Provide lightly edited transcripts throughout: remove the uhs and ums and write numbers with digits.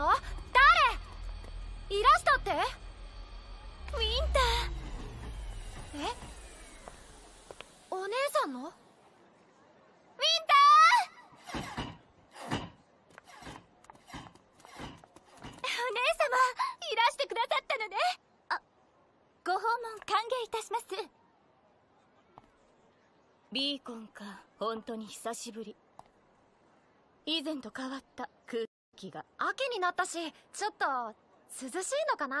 の？誰？イラストって？ウィンター。え？お姉さんの？ウィンター！お姉様、いらしてくださったのね。あ、ご訪問歓迎いたします。ビーコンか、本当に久しぶり。以前と変わった空気が。秋になったし、ちょっと涼しいのかな。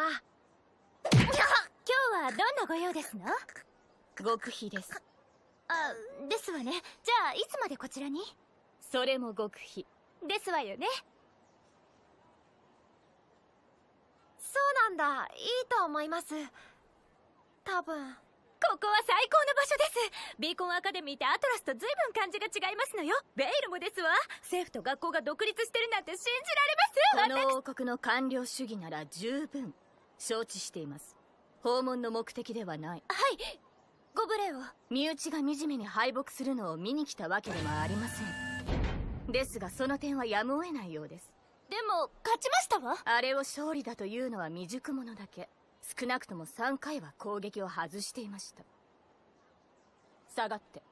今日はどんなご用ですの？極秘です。あ、ですわね。じゃあいつまでこちらに？それも極秘ですわよね。そうなんだ、いいと思います。多分ここは最高の場所です。ビーコンアカデミーってアトラスと随分感じが違いますのよ。ベイルもですわ。政府と学校が独立してるなんて信じられません。この王国の官僚主義なら十分承知しています。訪問の目的ではない。はい、ご無礼を。身内が惨めに敗北するのを見に来たわけではありません。ですがその点はやむを得ないようです。でも勝ちましたわ。あれを勝利だというのは未熟者だけ。少なくとも3回は攻撃を外していました。下がって。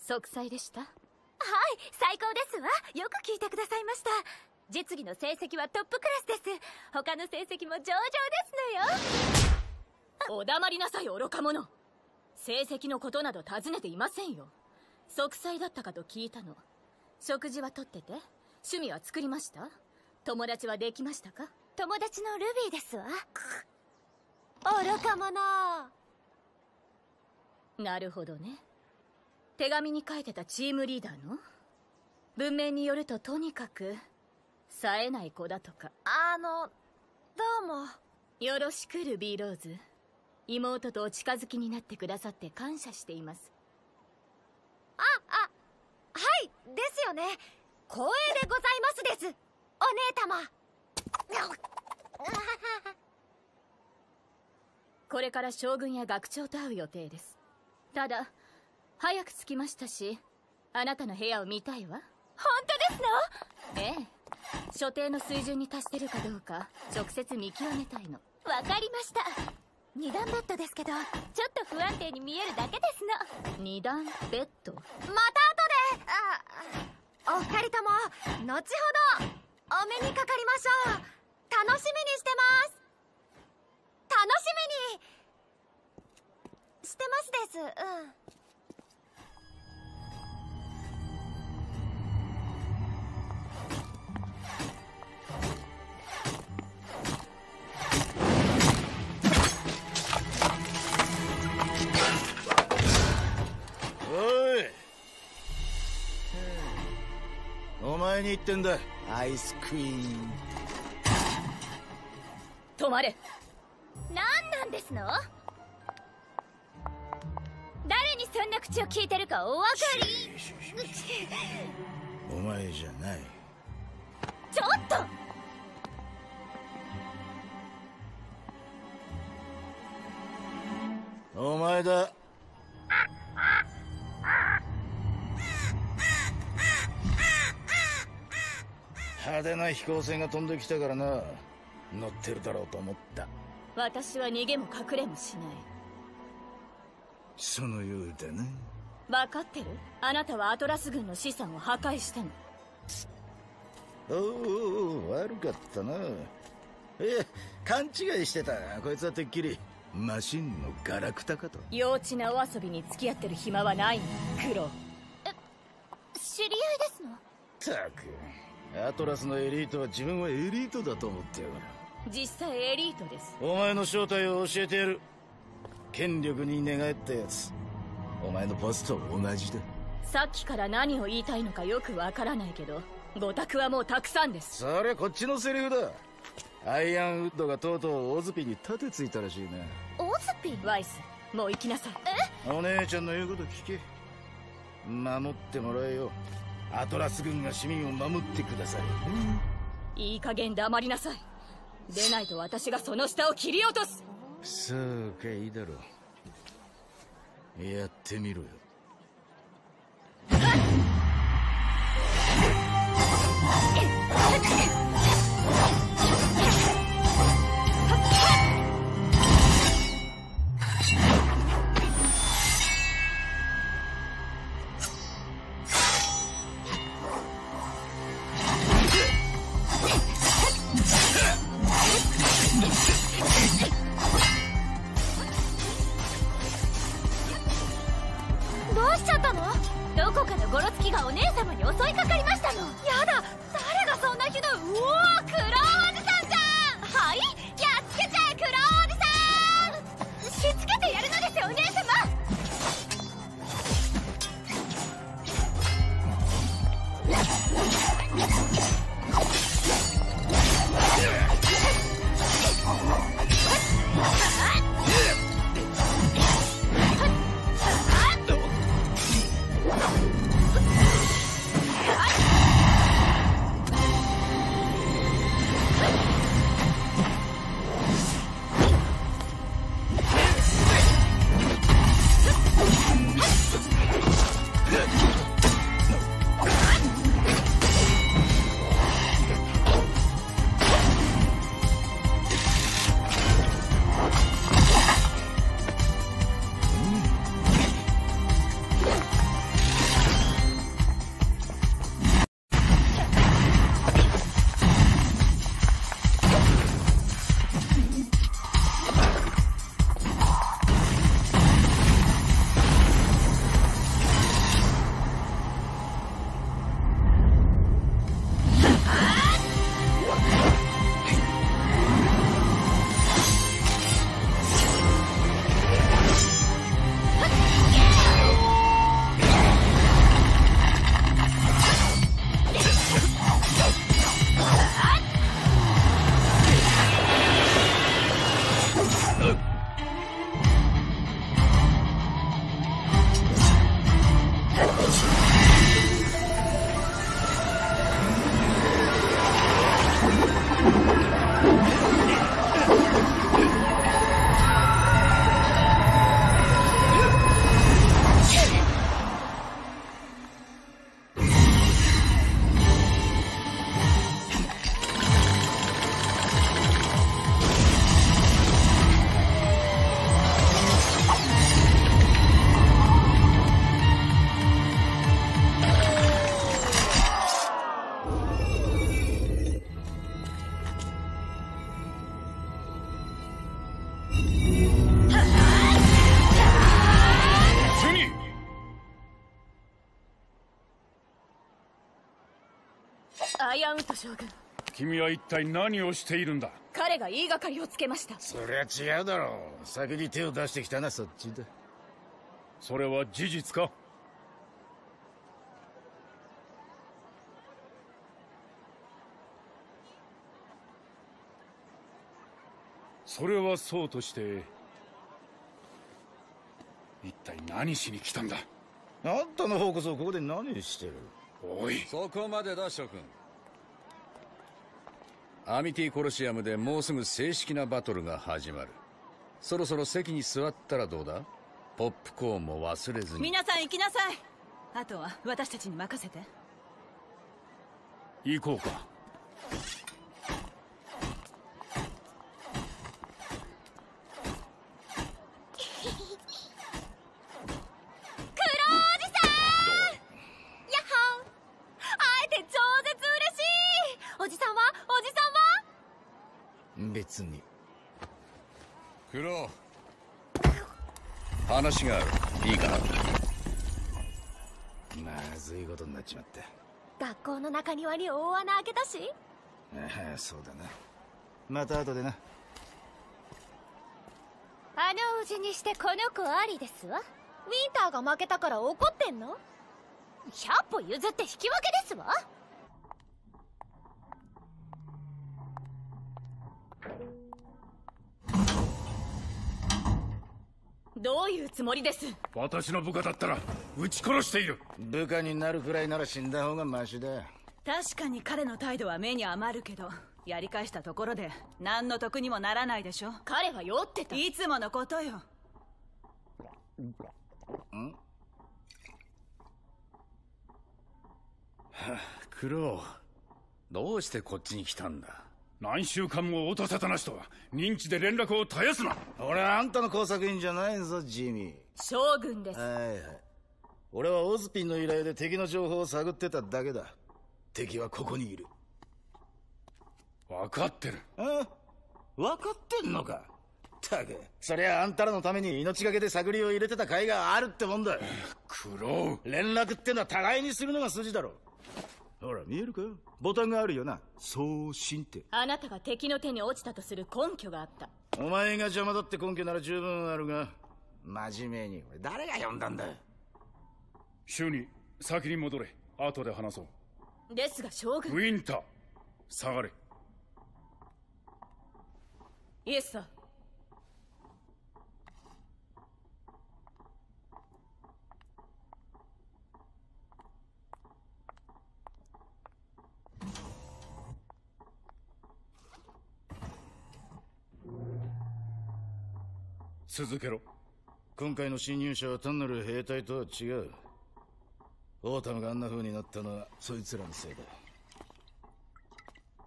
息災でした。はい、最高ですわ。よく聞いてくださいました。実技の成績はトップクラスです。他の成績も上々ですのよ。お黙りなさい、愚か者。成績のことなど尋ねていませんよ。息災だったかと聞いたの。食事はとってて、趣味は作りました？友達はできましたか？友達のルビーですわ。愚か者。なるほどね。手紙に書いてたチームリーダーの？文面によるととにかく冴えない子だとか。どうもよろしくルビーローズ。妹とお近づきになってくださって感謝しています。はいですよね。光栄でございますです、お姉様。これから将軍や学長と会う予定です。ただ早く着きましたし、あなたの部屋を見たいわ。本当ですの？ええ、所定の水準に達してるかどうか直接見極めたいの。わかりました。2段ベッドですけど、ちょっと不安定に見えるだけですの。2段ベッド。また後で。お二人とも後ほどお目にかかりましょう。楽しみにしてます。楽しみにしてますです。お前に言ってんだ、アイスクイーン。止まれ。何なんですの？誰にそんな口を聞いてるかお分かり。お前じゃない。ちょっと。お前だ。派手な飛行船が飛んできたからな。乗ってるだろうと思った。私は逃げも隠れもしない。そのようだね。分かってる？あなたはアトラス軍の資産を破壊したの。おう、悪かったな。勘違いしてた。こいつはてっきりマシンのガラクタかと。幼稚なお遊びに付き合ってる暇はないの、クロ。知り合いですの？ったく、アトラスのエリートは自分はエリートだと思ってやがる。実際エリートです。お前の正体を教えてやる。権力に寝返ったやつ、お前のボスと同じだ。さっきから何を言いたいのかよくわからないけど、ごたくはもうたくさんです。そりゃこっちのセリフだ。アイアンウッドがとうとうオズピに盾てついたらしいな。オズピ？ワイス、もう行きなさい。え？お姉ちゃんの言うこと聞け。守ってもらえよ。アトラス軍が市民を守ってください、いい加減黙りなさい。出ないと私がその下を切り落とす。そうか、いいだろう。やってみろよ。ったの？どこかのゴロツキがお姉様に襲いかかりましたの。やだ、誰がそんなひどい。うおー、クロウおじさんじゃん。はい、やっつけちゃえ、クロウおじさん。しつけてやるのですよ、お姉様。君は一体何をしているんだ。彼が言いがかりをつけました。そりゃ違うだろう。先に手を出してきたな、そっちだ。それは事実か？それはそうとして、一体何しに来たんだ。あんたの方こそここで何してる。おい、そこまでだ諸君。アミティコロシアムでもうすぐ正式なバトルが始まる。そろそろ席に座ったらどうだ。ポップコーンも忘れずに。皆さん行きなさい。あとは私たちに任せて。行こうか。クロウ、話がある。いいかな。まずいことになっちまった。学校の中庭に大穴開けたし。ああ、そうだな。また後でな。あのおじにしてこの子ありですわ。ウィンターが負けたから怒ってんの。100歩譲って引き分けですわ。どういうつもりです。私の部下だったら撃ち殺している。部下になるくらいなら死んだ方がマシだ。確かに彼の態度は目に余るけど、やり返したところで何の得にもならないでしょ。彼は酔ってた。いつものことよ。ん？はあ、クロウ、どうしてこっちに来たんだ。何週間も音沙汰なしとは認知で連絡を絶やすな。俺はあんたの工作員じゃないぞ、ジミー。将軍です。はいはい。俺はオズピンの依頼で敵の情報を探ってただけだ。敵はここにいる。分かってる。ああ、分かってんのか。ったく、そりゃあんたらのために命がけで探りを入れてた甲斐があるってもんだ。苦労。連絡ってのは互いにするのが筋だろ。ほら見えるか、ボタンがあるよな、送信って。あなたが敵の手に落ちたとする根拠があった。お前が邪魔だって根拠なら十分あるが。真面目に、俺誰が呼んだんだ。主に先に戻れ、後で話そう。ですが将軍、ウィンター、下がれ。イエスさ。続けろ。今回の侵入者は単なる兵隊とは違う。オータムがあんな風になったのはそいつらのせいだ。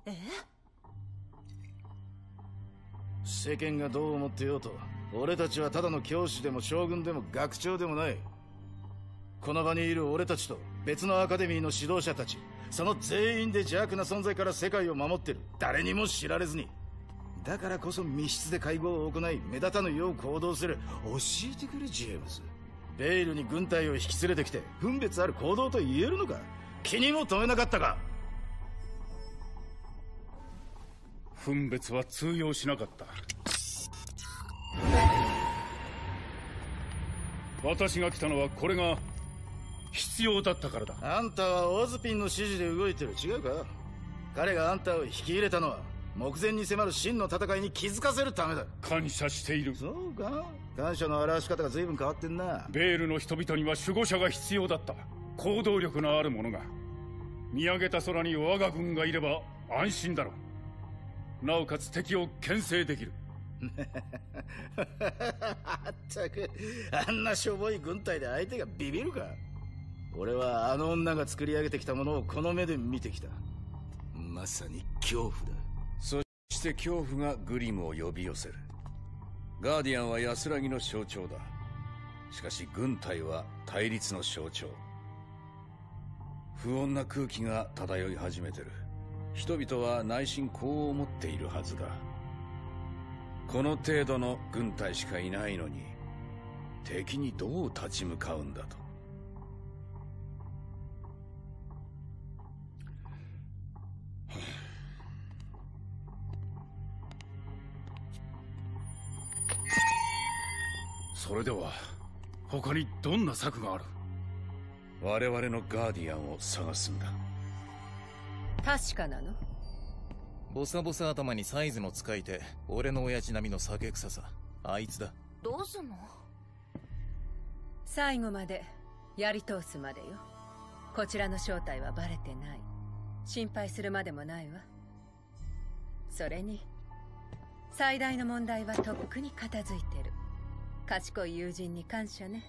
え？世間がどう思ってようと、俺たちはただの教師でも将軍でも学長でもない。この場にいる俺たちと別のアカデミーの指導者たち、その全員で邪悪な存在から世界を守ってる。誰にも知られずに。だからこそ密室で会合を行い、目立たぬよう行動する。教えてくれジェームズ。ベイルに軍隊を引き連れてきて分別ある行動と言えるのか。気にも留めなかったか。分別は通用しなかった。私が来たのはこれが必要だったからだ。あんたはオズピンの指示で動いてる。違うか。彼があんたを引き入れたのは目前に迫る真の戦いに気づかせるためだ。感謝している。そうか、感謝の表し方が随分変わってんな。ベールの人々には守護者が必要だった。行動力のある者が。見上げた空に我が軍がいれば安心だろう。なおかつ敵を牽制できる。全くあんなしょぼい軍隊で相手がビビるか。俺はあの女が作り上げてきたものをこの目で見てきた。まさに恐怖だ。そして恐怖がグリムを呼び寄せる。ガーディアンは安らぎの象徴だ。しかし軍隊は対立の象徴。不穏な空気が漂い始めてる。人々は内心こう思っているはずだ。この程度の軍隊しかいないのに敵にどう立ち向かうんだと。それでは他にどんな策がある。我々のガーディアンを探すんだ。確かなの？ボサボサ頭にサイズの使い手、俺の親父並みの酒臭さ、あいつだ。どうすんの？最後までやり通すまでよ。こちらの正体はバレてない。心配するまでもないわ。それに最大の問題はとっくに片付いてる。賢い友人に感謝ね。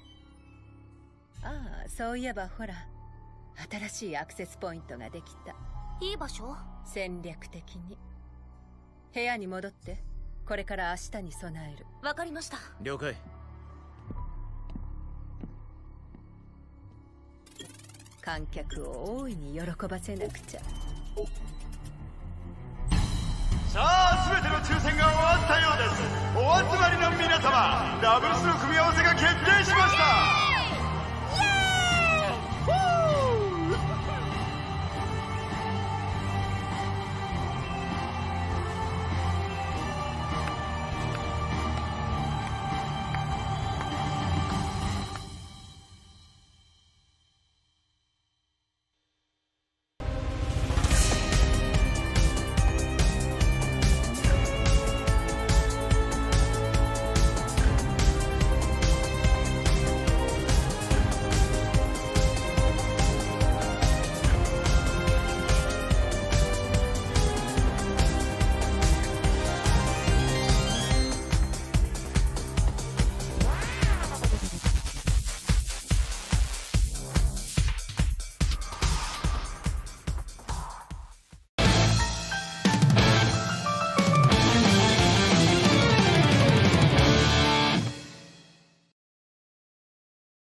ああ、そういえばほら、新しいアクセスポイントができた。いい場所？戦略的に。部屋に戻って、これから明日に備える。わかりました。了解。観客を大いに喜ばせなくちゃ。さあ、すべての抽選が終わったようです。お集まりの皆様、ダブルスの組み合わせが決定